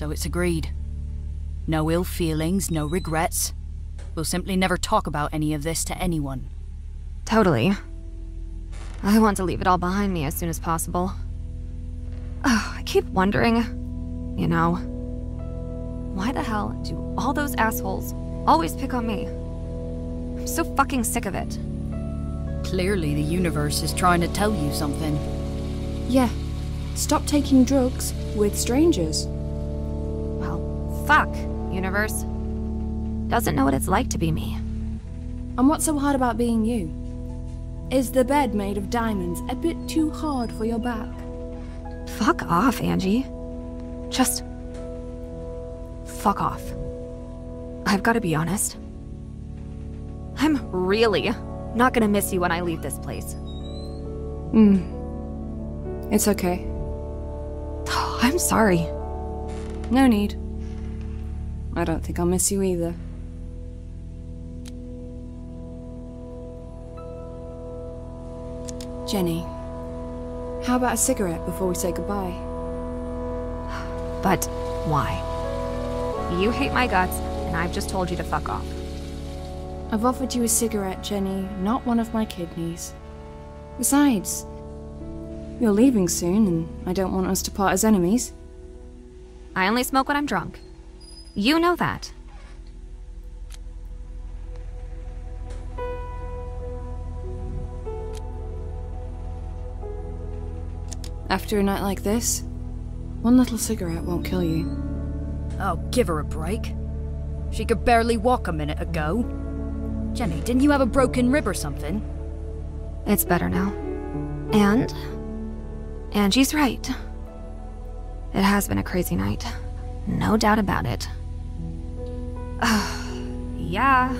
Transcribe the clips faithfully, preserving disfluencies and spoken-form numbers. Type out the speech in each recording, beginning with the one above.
So it's agreed. No ill feelings, no regrets. We'll simply never talk about any of this to anyone. Totally. I want to leave it all behind me as soon as possible. Oh, I keep wondering, you know, why the hell do all those assholes always pick on me? I'm so fucking sick of it. Clearly the universe is trying to tell you something. Yeah. Stop taking drugs with strangers. Well, fuck, universe. Doesn't know what it's like to be me. And what's so hard about being you? Is the bed made of diamonds a bit too hard for your back? Fuck off, Angie. Just... fuck off. I've got to be honest. I'm really not gonna miss you when I leave this place. Hmm. It's okay. I'm sorry. No need. I don't think I'll miss you either. Jenny, how about a cigarette before we say goodbye? But why? You hate my guts, and I've just told you to fuck off. I've offered you a cigarette, Jenny, not one of my kidneys. Besides, you're leaving soon, and I don't want us to part as enemies. I only smoke when I'm drunk. You know that. After a night like this, one little cigarette won't kill you. Oh, give her a break. She could barely walk a minute ago. Jenny, didn't you have a broken rib or something? It's better now. And... Angie's right. It has been a crazy night. No doubt about it. Yeah,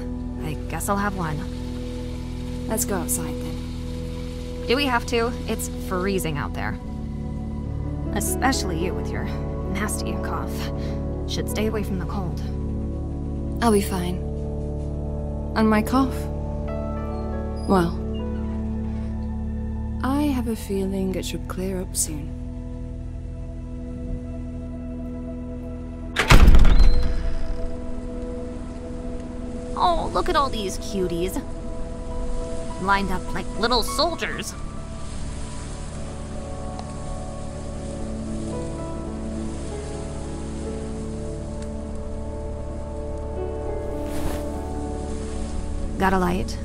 I guess I'll have one. Let's go outside then. Do we have to? It's freezing out there. Especially you with your nasty cough. Should stay away from the cold. I'll be fine. And my cough? Well, I have a feeling it should clear up soon. Oh, look at all these cuties. Lined up like little soldiers. Got a light?